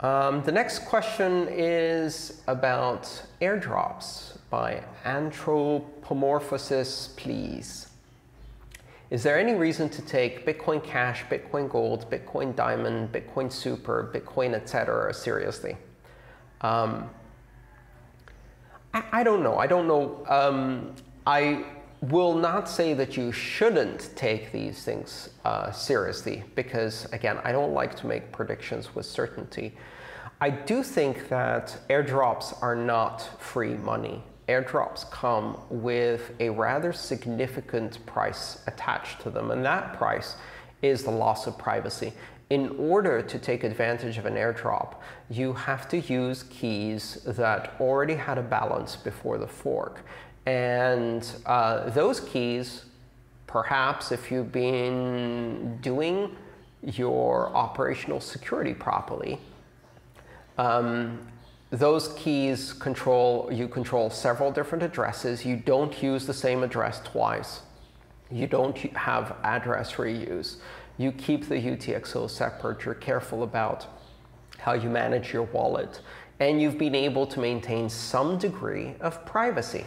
The next question is about airdrops by Anthropomorphosis, please. Is there any reason to take Bitcoin Cash, Bitcoin Gold, Bitcoin Diamond, Bitcoin Super, Bitcoin, etc. seriously? I don't know. I will not say that you shouldn't take these things seriously, because again, I don't like to make predictions with certainty. I do think that airdrops are not free money. Airdrops come with a rather significant price attached to them, and that price is the loss of privacy. In order to take advantage of an airdrop, you have to use keys that already had a balance before the fork. And those keys, perhaps if you've been doing your operational security properly, those keys control several different addresses. You don't use the same address twice. You don't have address reuse. You keep the UTXO separate. You're careful about how you manage your wallet. And you've been able to maintain some degree of privacy.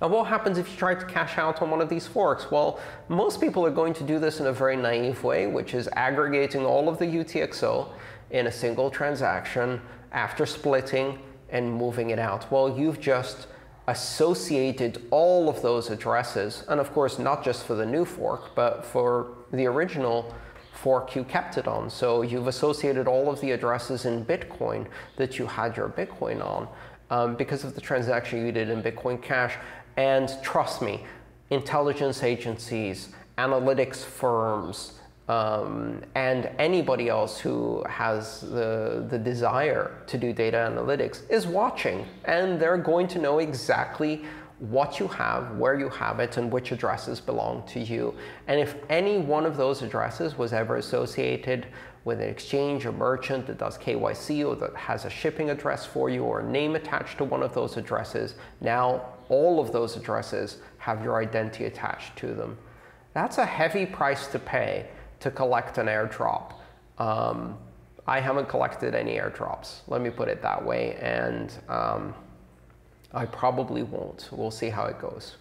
Now, what happens if you try to cash out on one of these forks? Well, most people are going to do this in a very naive way, which is aggregating all of the UTXO in a single transaction after splitting and moving it out. Well, you've just associated all of those addresses, and of course, not just for the new fork, but for the original fork you kept it on. So you've associated all of the addresses in Bitcoin that you had your Bitcoin on, because of the transaction you did in Bitcoin Cash. And trust me, intelligence agencies, analytics firms, and anybody else who has the desire to do data analytics is watching. And they're going to know exactly what you have, where you have it, and which addresses belong to you. And if any one of those addresses was ever associated with an exchange or merchant that does KYC, or that has a shipping address for you, or a name attached to one of those addresses, now all of those addresses have your identity attached to them. That's a heavy price to pay to collect an airdrop. I haven't collected any airdrops, let me put it that way, and I probably won't. We'll see how it goes.